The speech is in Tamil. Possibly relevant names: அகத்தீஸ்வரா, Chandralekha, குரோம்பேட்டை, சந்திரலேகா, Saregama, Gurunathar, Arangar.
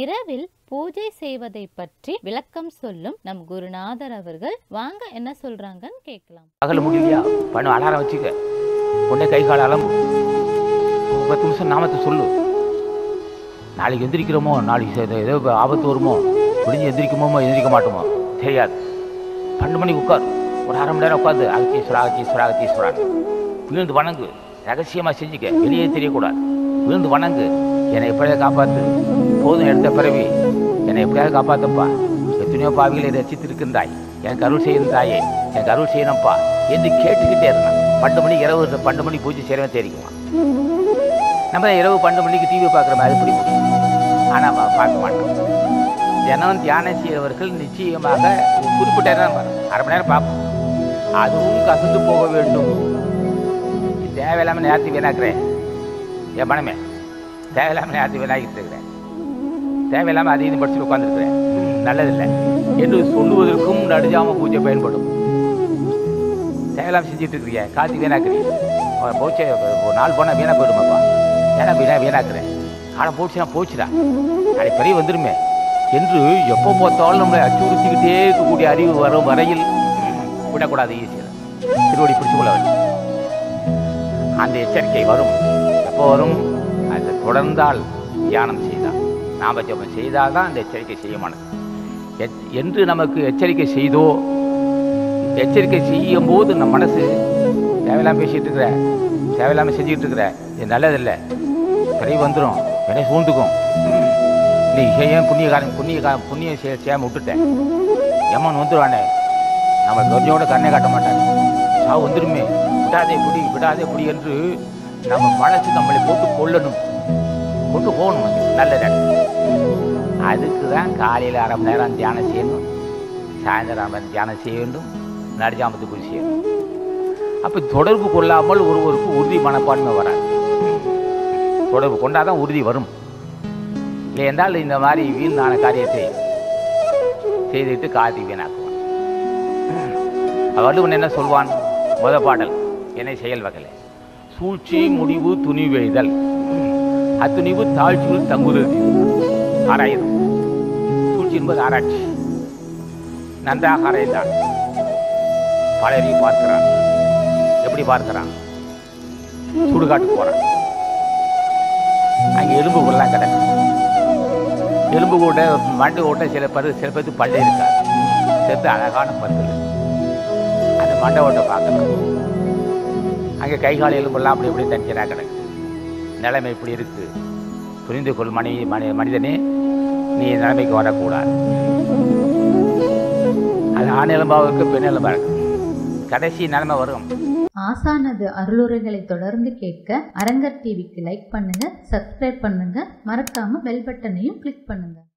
இரவில் பூஜை செய்வதை பற்றி விளக்கம் சொல்லும் நம் குருநாதர் அவர்கள் வாங்க என்ன சொல்றாங்கன்னு கேட்கலாம். பகல் முடியலையா பண்ணு அலாரம் வச்சுக்க, உடனே கை கால அலம்பு, 10 நிமிஷம் நாமத்தை சொல்லு. நாளைக்கு எந்திரிக்கிறோமோ, நாளைக்கு ஏதோ ஆபத்து வருமோ, முடிஞ்சு எந்திரிக்குமோ எந்திரிக்க மாட்டோமோ தெரியாது. 12 மணிக்கு உட்கார், ஒரு 1/2 மணி நேரம் உட்காந்து அகத்தீஸ்வரா அகத்தீஸ்வரா அகத்தீஸ்வரான்னு விழுந்து வணங்கு. ரகசியமாக செஞ்சுக்க, வெளியே தெரியக்கூடாது. விழுந்து வணங்கு, என்னை எப்படியாக காப்பாற்று, போதும் எடுத்த பிறவி என்னை எப்படியாக காப்பாற்றப்பா, எத்தனையோ பாவிகளை ரசித்திருக்கின்றாய், எனக்கு அருள் செய்தாயே, எனக்கு அருள் செய்யணும்ப்பா என்று கேட்டுக்கிட்டே இருந்தான். 12 மணிக்கு இரவு 12 மணிக்கு பூஜை செய்யவே தெரியுமா? நம்ம இரவு 12 மணிக்கு டிவி பார்க்குறோம், அது பிடி முடியும், ஆனால் பார்க்க மாட்டோம். தினம் தியானம் செய்கிறவர்கள் நிச்சயமாக குறிப்பிட்டே தான் வரும், 1/2 மணி நேரம் பார்ப்போம். அதுவும் கசந்து போக வேண்டும். தேவையில்லாமல் நேரத்தை வீணாக்குறேன், என் மனமே தேவையில்லாமல் நேரத்தை வீணாக்கிட்டு இருக்கிறேன், தேவையில்லாமல் அதிகம் படிச்சுட்டு உட்காந்துருக்கிறேன், நல்லதில்லை என்று சொல்லுவதற்கும் நடுஜாம பூஜை பயன்படும். தேவையில்லாமல் செஞ்சுட்டு இருக்கிறீங்க, காசு வீணாக்குறீங்க, போச்சே ஒரு நாள் போனால் வீணாக போயிடுமாப்பா, ஏன்னா வீணாக்குறேன், ஆனால் போச்சுன்னா போச்சுடா, அது பெரிய வந்துடுமே என்று எப்போ பார்த்தாலும் நம்மளை அச்சுறுத்திக்கிட்டே இருக்கக்கூடிய அறிவு வரும் வரையில் விடக்கூடாது. ஈஸியாக திருவடி பிடிச்சுக்கொள்ள வேண்டும். அந்த எச்சரிக்கை வரும். எப்போ வரும்? அதை தொடர்ந்தால் தியானம் செய்தால், நாம ஜபம் செய்தால் தான் அந்த எச்சரிக்கை செய்யமானது என்று நமக்கு எச்சரிக்கை செய்தோ, எச்சரிக்கை செய்யும் போது நம் மனசு தேவையில்லாமல் பேசிகிட்டு இருக்கிற, தேவையில்லாமல் செஞ்சுக்கிட்டு இருக்கிற, இது நல்லதில்லை, சரி வந்துடும், வினை சூழ்ந்துக்கும், நீ ஏன் புண்ணியம் செய்யாமல் விட்டுட்டேன், எம்மன் வந்துடுவானே, நம்ம கொஞ்சோட கண்ணை காட்ட மாட்டாங்க, சாவு வந்துடுமே, விடாதே புடி என்று நம்ம மனசு நம்மளை போட்டு கொண்டு போகணும். நல்லது, அதுக்கு தான் காலையில் 1/2 மணி நேரம் தியானம் செய்யணும், சாயந்தரம் 1/2 மணி நேரம் தியானம் செய்ய வேண்டும், நடுஜாமத்து பூஜை செய்யணும். அப்போ தொடர்பு கொள்ளாமல் ஒருவருக்கு உறுதி மனப்பான்மை வராது. தொடர்பு கொண்டாதான் உறுதி வரும். இல்லை என்றால் இந்த மாதிரி வீணான காரியத்தை செய்துட்டு காதி வீணாக்குவான். அவர்கள் என்ன சொல்வான்? முத பாடல், என்னை செயல் வகலை சூழ்ச்சி முடிவு துணிவெய்தல் அத்துணிவு தாழ்ச்சியில் தங்குதல் ஆராயணும். சூழ்ச்சி என்பது ஆராய்ச்சி. நன்றாக ஆராய்ந்தான், பலரையும் பார்க்கிறான். எப்படி பார்க்கிறான்? சுடுகாட்டுக்கு போகிறான், அங்கே எலும்பு கூடலாம் கிடக்கு. எலும்பு கூட மண்டு கூட சில பேருக்கு பல்லே இருக்காது, சேர்த்து அழகான பற்கள். அந்த மண்டை ஓட்டை பார்க்கலாம், அங்கே கை கால எலும்பெல்லாம் அப்படி எப்படி தனிச்சராக கிடக்கு. நிலைமை இப்படி இருக்குது, புரிந்து கொள் மனிதனே, நீ நிலைமைக்கு வரக்கூடாது. அது ஆண் எலும்பாவுக்கு பெண் எலும்பா இருக்கு, கடைசி நிலைமை வரும். ஆசானது அருளுரைகளை தொடர்ந்து கேட்க அரங்கர் டிவிக்கு லைக் பண்ணுங்க, சப்ஸ்கிரைப் பண்ணுங்க, மறக்காம பெல் பட்டனையும் கிளிக் பண்ணுங்க.